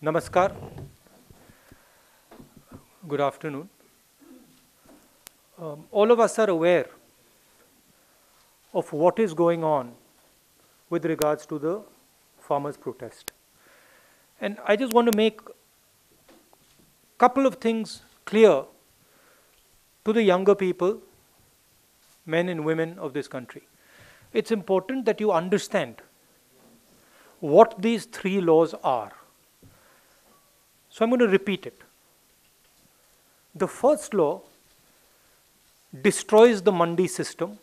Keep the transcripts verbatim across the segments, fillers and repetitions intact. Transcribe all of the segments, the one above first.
Namaskar, good afternoon. Um, all of us are aware of what is going on with regards to the farmers' protest. And I just want to make a couple of things clear to the younger people, men and women of this country. It's important that you understand what these three laws are. So I'm going to repeat it. The first law destroys the mandi system,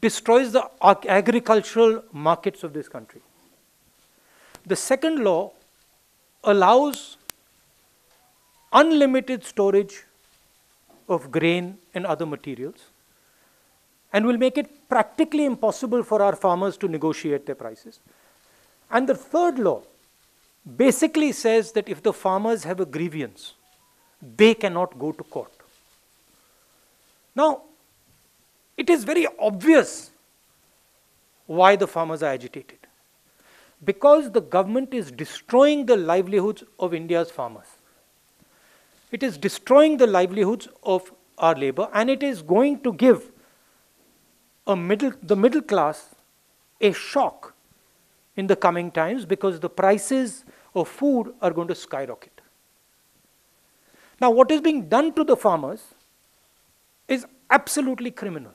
destroys the ag agricultural markets of this country. The second law allows unlimited storage of grain and other materials and will make it practically impossible for our farmers to negotiate their prices. And the third law basically says that if the farmers have a grievance, they cannot go to court. Now, it is very obvious why the farmers are agitated. Because the government is destroying the livelihoods of India's farmers. It is destroying the livelihoods of our labor, and it is going to give a middle, the middle class a shock in the coming times, because the prices of food are going to skyrocket. Now, what is being done to the farmers is absolutely criminal.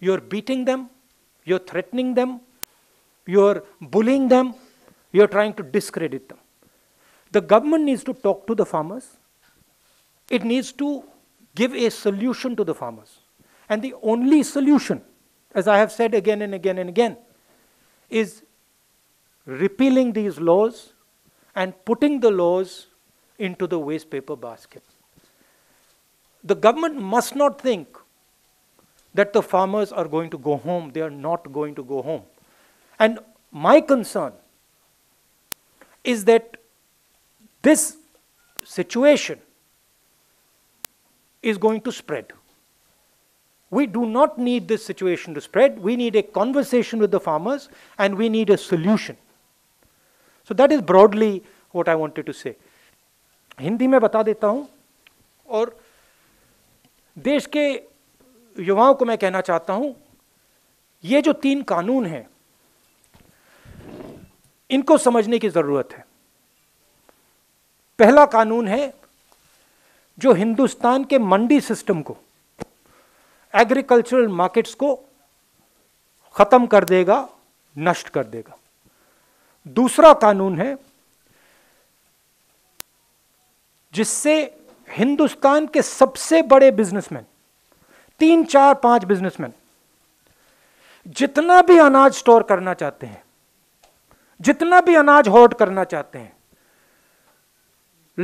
You're beating them, you're threatening them, you're bullying them, you're trying to discredit them. The government needs to talk to the farmers. It needs to give a solution to the farmers. And the only solution, as I have said again and again and again, is repealing these laws and putting the laws into the waste paper basket. The government must not think that the farmers are going to go home. They are not going to go home. And my concern is that this situation is going to spread. We do not need this situation to spread. We need a conversation with the farmers, and we need a solution. So that is broadly what I wanted to say. Hindi में बता देता हूँ और देश के युवाओं को मैं कहना चाहता हूँ, ये जो तीन कानून हैं, इनको समझने की ज़रूरत है। पहला कानून है जो हिंदुस्तान के मंडी सिस्टम को, एग्रीकल्चरल मार्केट्स को ख़त्म कर देगा, नष्ट कर देगा। दूसरा कानून है जिससे हिंदुस्तान के सबसे बड़े बिजनेसमैन, तीन चार पांच बिजनेसमैन, जितना भी अनाज स्टोर करना चाहते हैं, जितना भी अनाज होर्ड करना चाहते हैं,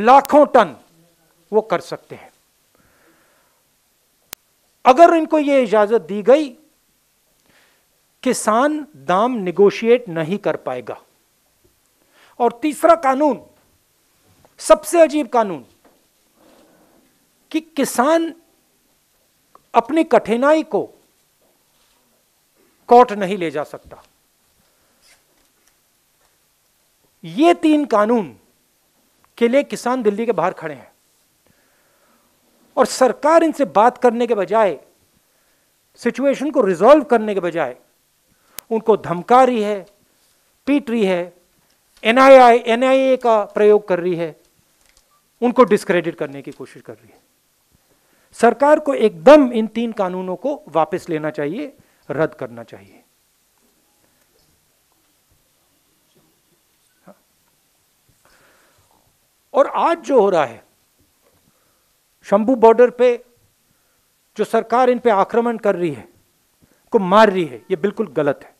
लाखों टन वो कर सकते हैं। अगर इनको ये इजाजत दी गई, किसान दाम निगोशिएट नहीं कर पाएगा। और तीसरा कानून, सबसे अजीब कानून, कि किसान अपनी कठिनाई को कोर्ट नहीं ले जा सकता। ये तीन कानून के लिए किसान दिल्ली के बाहर खड़े हैं, और सरकार इनसे बात करने के बजाय, सिचुएशन को रिजॉल्व करने के बजाय, उनको धमका रही है, पीट रही है, एन आई ए का प्रयोग कर रही है, उनको डिस्क्रेडिट करने की कोशिश कर रही है। सरकार को एकदम इन तीन कानूनों को वापस लेना चाहिए, रद्द करना चाहिए। और आज जो हो रहा है, शंभू बॉर्डर पे जो सरकार इन पे आक्रमण कर रही है, को मार रही है, ये बिल्कुल गलत है।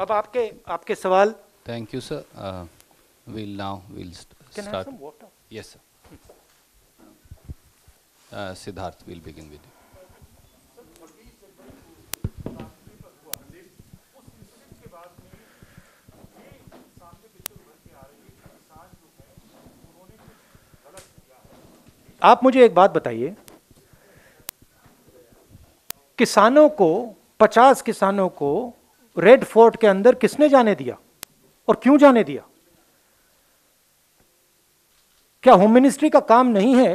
अब आपके आपके सवाल। Thank you sir. We'll now we'll start. Can I have some water? Yes, sir. Uh, Siddharth will begin with you. आप मुझे एक बात बताइए, किसानों को, पचास किसानों को रेड फोर्ट के अंदर किसने जाने दिया? और क्यों जाने दिया? क्या होम मिनिस्ट्री का काम नहीं है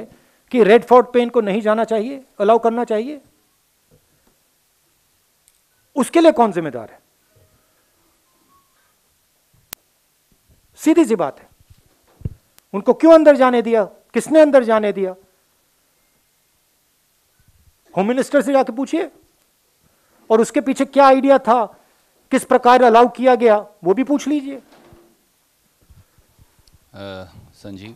कि रेड फोर्ट पे इनको नहीं जाना चाहिए, अलाउ करना चाहिए? उसके लिए कौन जिम्मेदार है? सीधी सी बात है। उनको क्यों अंदर जाने दिया? किसने अंदर जाने दिया? होम मिनिस्टर से जाके पूछिए। और उसके पीछे क्या आइडिया था, किस प्रकार अलाउ किया गया, वो भी पूछ लीजिए। Sanjeev,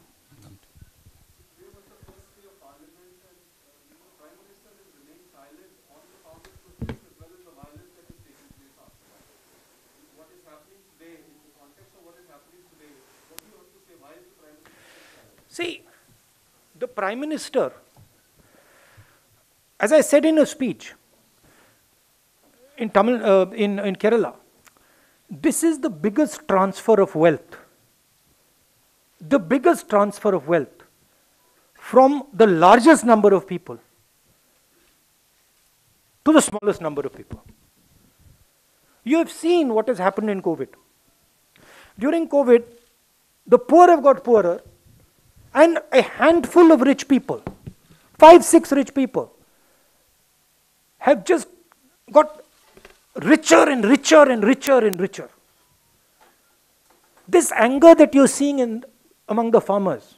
See, the Prime Minister, as I said in a speech in Tamil, uh, in, in Kerala, this is the biggest transfer of wealth, the biggest transfer of wealth from the largest number of people to the smallest number of people. You have seen what has happened in COVID. During COVID, the poor have got poorer, and a handful of rich people, five, six rich people, have just got richer and richer and richer and richer. This anger that you're seeing in, among the farmers,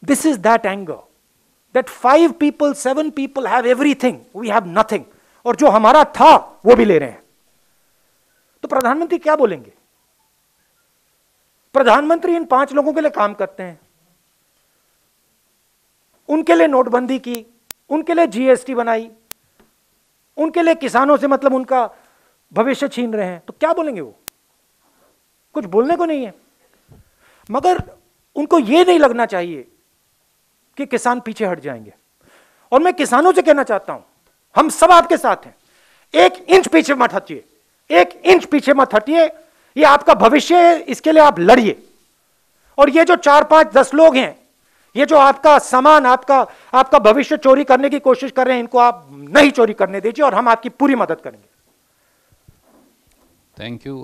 this is that anger. That five people, seven people have everything, we have nothing. और जो हमारा था, वो भी ले रहे हैं। तो प्रधानमंत्री क्या बोलेंगे? प्रधानमंत्री इन पांच लोगों के लिए काम करते हैं। उनके लिए नोटबंदी की, उनके लिए जीएसटी बनाई, उनके लिए किसानों से मतलब उनका भविष्य छीन रहे हैं। तो क्या बोलेंगे वो? कुछ बोलने को नहीं है। मगर उनको ये नहीं लगना चाहिए कि किसान पीछे हट जाएंगे। और मैं किसानों से कहना चाहता हूं, हम सब आपके साथ हैं। एक इंच पीछे मत हटिए, एक इंच पीछे मत हटिए। ये आपका भविष्य है, इसके लिए आप लड़िए। और ये जो चार पांच दस लोग हैं, ये जो आपका सामान, आपका आपका भविष्य चोरी करने की कोशिश कर रहे हैं, इनको आप नहीं चोरी करने दीजिए और हम आपकी पूरी मदद करेंगे। Thank you.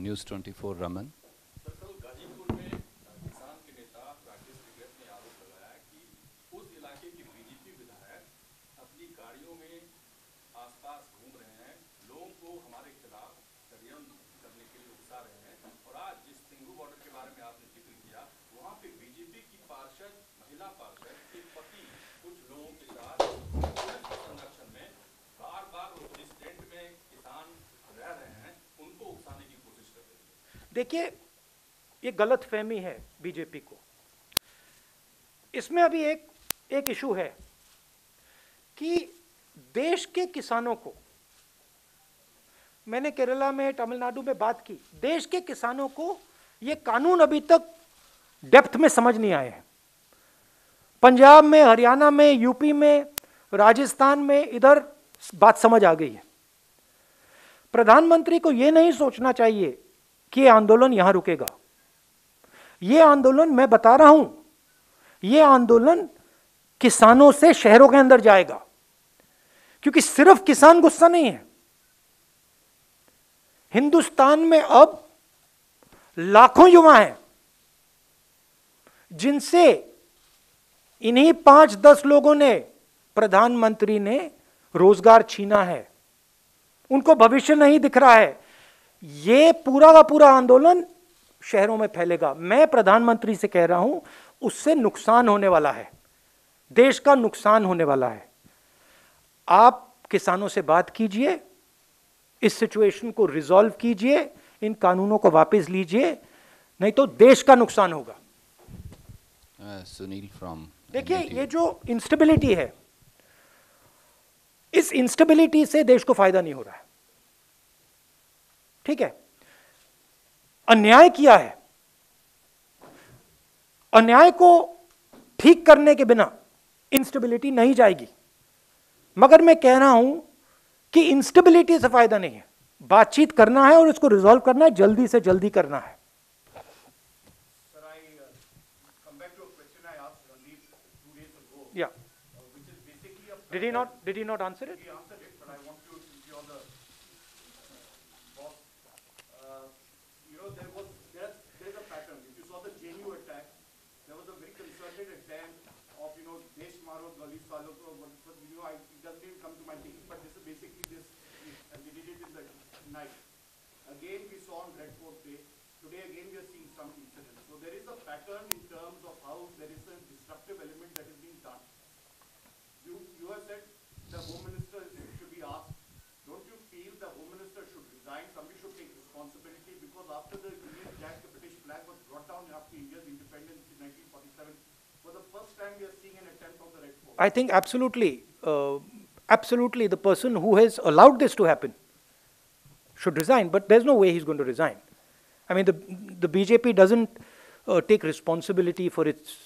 News twenty four Raman. देखिए, ये गलत फहमी है बीजेपी को। इसमें अभी एक एक इशू है कि देश के किसानों को, मैंने केरला में, तमिलनाडु में बात की, देश के किसानों को ये कानून अभी तक डेप्थ में समझ नहीं आए हैं। पंजाब में, हरियाणा में, यूपी में, राजस्थान में, इधर बात समझ आ गई है। प्रधानमंत्री को ये नहीं सोचना चाहिए कि आंदोलन यहां रुकेगा। यह आंदोलन, मैं बता रहा हूं, यह आंदोलन किसानों से शहरों के अंदर जाएगा। क्योंकि सिर्फ किसान गुस्सा नहीं है, हिंदुस्तान में अब लाखों युवा हैं जिनसे इन्हीं पांच दस लोगों ने, प्रधानमंत्री ने रोजगार छीना है। उनको भविष्य नहीं दिख रहा है। ये पूरा का पूरा आंदोलन शहरों में फैलेगा। मैं प्रधानमंत्री से कह रहा हूं, उससे नुकसान होने वाला है, देश का नुकसान होने वाला है। आप किसानों से बात कीजिए, इस सिचुएशन को रिजॉल्व कीजिए, इन कानूनों को वापस लीजिए, नहीं तो देश का नुकसान होगा। uh, Sunil from. देखिए, ये जो इंस्टेबिलिटी है, इस इंस्टेबिलिटी से देश को फायदा नहीं हो रहा है। ठीक है, अन्याय किया है, अन्याय को ठीक करने के बिना इंस्टेबिलिटी नहीं जाएगी। मगर मैं कह रहा हूं कि इंस्टेबिलिटी से फायदा नहीं है, बातचीत करना है और इसको रिजॉल्व करना है, जल्दी से जल्दी करना है। Did he not, did he not answer it? He answered it, but I want to give you all the boss. Uh, I think absolutely, uh, absolutely the person who has allowed this to happen should resign, but there's no way he's going to resign. I mean, the, the B J P doesn't uh, take responsibility for its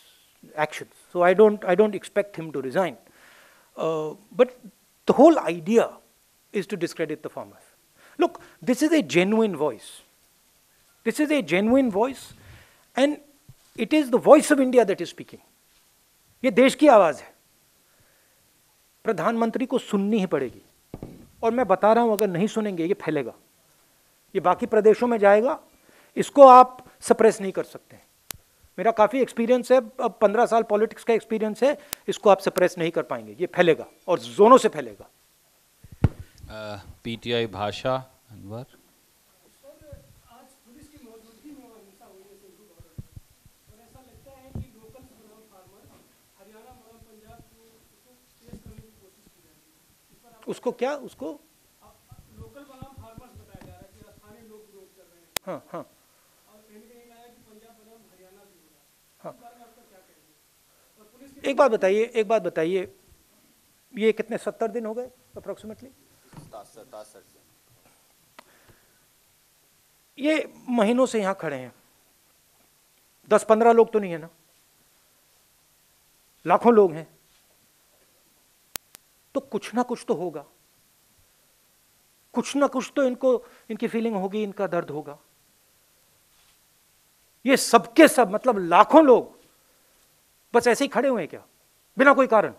actions. So I don't, I don't expect him to resign. Uh, but the whole idea is to discredit the farmers. Look, this is a genuine voice. This is a genuine voice, and it is the voice of India that is speaking. ये देश की आवाज़ है, प्रधानमंत्री को सुननी ही पड़ेगी। और मैं बता रहा हूँ, अगर नहीं सुनेंगे ये फैलेगा, ये बाकी प्रदेशों में जाएगा, इसको आप सप्रेस नहीं कर सकते। मेरा काफ़ी एक्सपीरियंस है, अब पंद्रह साल पॉलिटिक्स का एक्सपीरियंस है, इसको आप सप्रेस नहीं कर पाएंगे, ये फैलेगा और जोनों से फैलेगा। uh, पीटीआई भाषा अनवर। उसको क्या उसको लोकल बनाम फार्मर्स बताया जा रहा है कि स्थानीय लोग विरोध कर रहे हैं। हाँ हाँ। और कहीं कहीं आया कि पंजाब बनाम हरियाणा भी हो रहा है। हाँ। इस बारे में आपका क्या कहना है? और पुलिस की एक बात बताइए, एक बात बताइए, ये कितने सत्तर दिन हो गए अप्रोक्सीमेटली? सत्तासी दिन। ये महीनों से यहाँ खड़े हैं, दस पंद्रह लोग तो नहीं है ना, लाखों लोग हैं, तो कुछ ना कुछ तो होगा, कुछ ना कुछ तो इनको, इनकी फीलिंग होगी, इनका दर्द होगा। ये सबके सब मतलब लाखों लोग बस ऐसे ही खड़े हुए हैं क्या, बिना कोई कारण?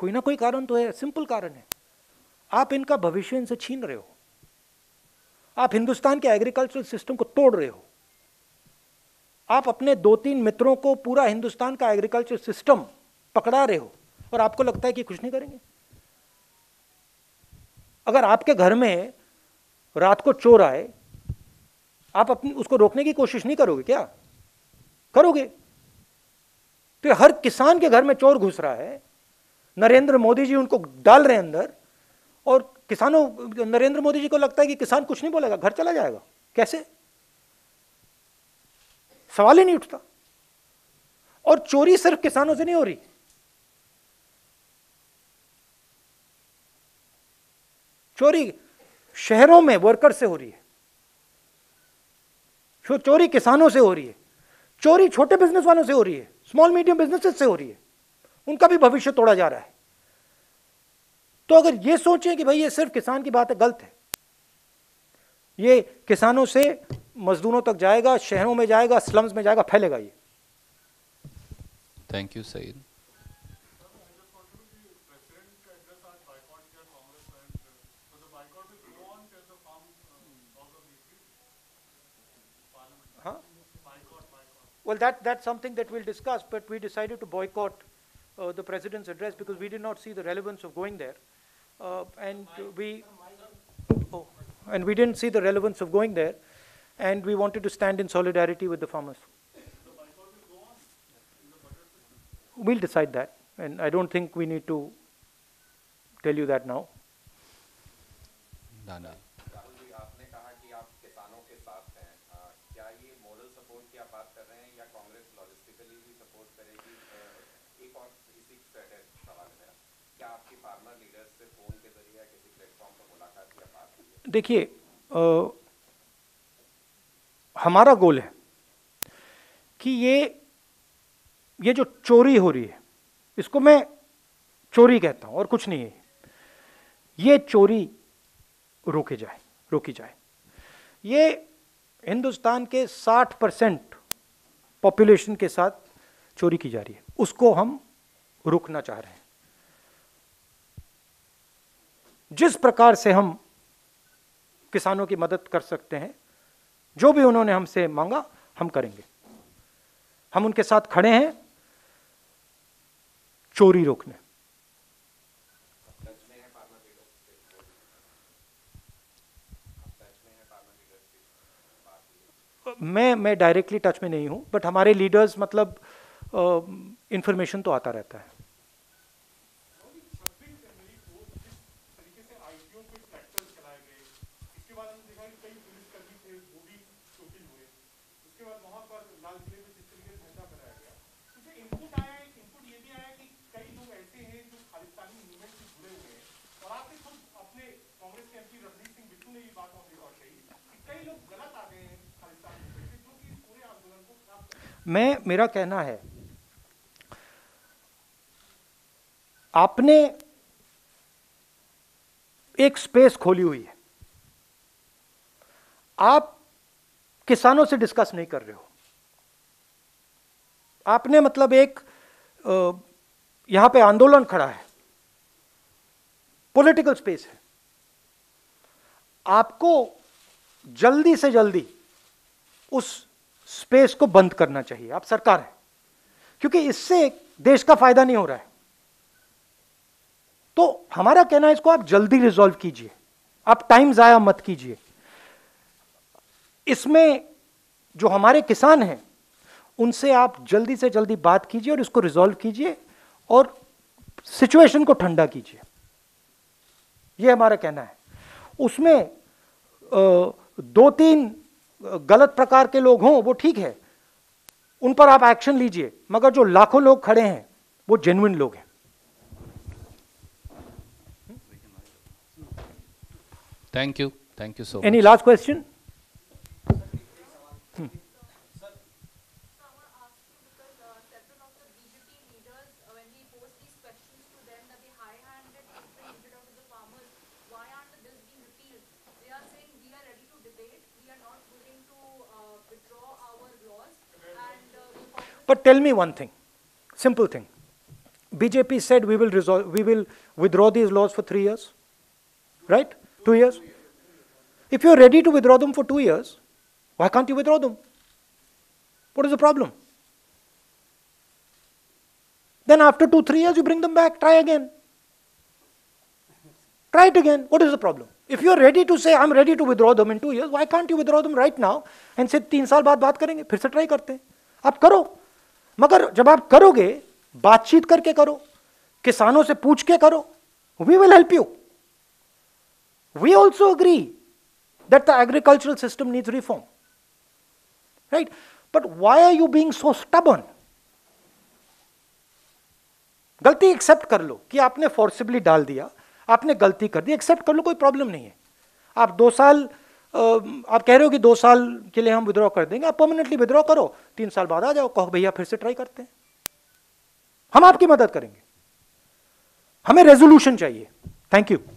कोई ना कोई कारण तो है, सिंपल कारण है, आप इनका भविष्य इनसे छीन रहे हो, आप हिंदुस्तान के एग्रीकल्चरल सिस्टम को तोड़ रहे हो, आप अपने दो तीन मित्रों को पूरा हिंदुस्तान का एग्रीकल्चर सिस्टम पकड़ा रहे हो, और आपको लगता है कि कुछ नहीं करेंगे? अगर आपके घर में रात को चोर आए, आप अपनी उसको रोकने की कोशिश नहीं करोगे क्या? करोगे। तो हर किसान के घर में चोर घुस रहा है, नरेंद्र मोदी जी उनको डाल रहे हैं अंदर, और किसानों, नरेंद्र मोदी जी को लगता है कि किसान कुछ नहीं बोलेगा, घर चला जाएगा। कैसे? सवाल ही नहीं उठता। और चोरी सिर्फ किसानों से नहीं हो रही, चोरी शहरों में वर्कर से हो रही है, जो चोरी किसानों से हो रही है, चोरी छोटे बिजनेस वालों से हो रही है, स्मॉल मीडियम बिजनेसेस से हो रही है, उनका भी भविष्य तोड़ा जा रहा है। तो अगर ये सोचें कि भाई ये सिर्फ किसान की बात है, गलत है। ये किसानों से मजदूरों तक जाएगा, शहरों में जाएगा, स्लम्स में जाएगा, फैलेगा ये। Thank you Saeed. Well, that, that's something that we'll discuss, but we decided to boycott uh, the President's address because we did not see the relevance of going there. Uh, and we oh, and we didn't see the relevance of going there, and we wanted to stand in solidarity with the farmers. We'll decide that, and I don't think we need to tell you that now. No, no. देखिए, हमारा गोल है कि ये ये जो चोरी हो रही है, इसको मैं चोरी कहता हूँ और कुछ नहीं है, ये चोरी रोकी जाए, रोकी जाए। ये हिंदुस्तान के साठ परसेंट पॉपुलेशन के साथ चोरी की जा रही है, उसको हम रोकना चाह रहे हैं। जिस प्रकार से हम किसानों की मदद कर सकते हैं, जो भी उन्होंने हमसे मांगा हम करेंगे, हम उनके साथ खड़े हैं चोरी रोकने। मैं मैं डायरेक्टली टच में नहीं हूं, बट हमारे लीडर्स मतलब इंफॉर्मेशन तो आता रहता है। मैं मेरा कहना है, आपने एक स्पेस खोली हुई है, आप किसानों से डिस्कस नहीं कर रहे हो। आपने मतलब एक यहां पे आंदोलन खड़ा है, पॉलिटिकल स्पेस है, आपको जल्दी से जल्दी उस स्पेस को बंद करना चाहिए, आप सरकार है, क्योंकि इससे देश का फायदा नहीं हो रहा है। तो हमारा कहना है इसको आप जल्दी रिजॉल्व कीजिए, आप टाइम जाया मत कीजिए। इसमें जो हमारे किसान हैं उनसे आप जल्दी से जल्दी बात कीजिए और इसको रिजॉल्व कीजिए और सिचुएशन को ठंडा कीजिए, यह हमारा कहना है। उसमें दो तीन गलत प्रकार के लोग हों वो ठीक है, उन पर आप एक्शन लीजिए, मगर जो लाखों लोग खड़े हैं वो जेन्युइन लोग हैं। Thank you, thank you so much. Any last question? But tell me one thing, simple thing. B J P said we will resolve, we will withdraw these laws for three years, right? Two years. If you are ready to withdraw them for two years, why can't you withdraw them? What is the problem? Then after two, three years, you bring them back. Try again. Try it again. What is the problem? If you are ready to say I'm ready to withdraw them in two years, why can't you withdraw them right now and say तीन साल बाद बात करेंगे, फिर से try करते हैं? आप करो, मगर जब आप करोगे बातचीत करके करो, किसानों से पूछ के करो। We will help you, we also agree that the agricultural system needs reform, right? But why are you being so stubborn? गलती एक्सेप्ट कर लो कि आपने फोर्सिबली डाल दिया, आपने गलती कर दी, एक्सेप्ट कर लो, कोई प्रॉब्लम नहीं है। आप दो साल आप कह रहे हो कि दो साल के लिए हम विद्रॉ कर देंगे, आप परमानेंटली विद्रॉ करो, तीन साल बाद आ जाओ, कहो भैया फिर से ट्राई करते हैं, हम आपकी मदद करेंगे, हमें रेजोल्यूशन चाहिए। Thank you.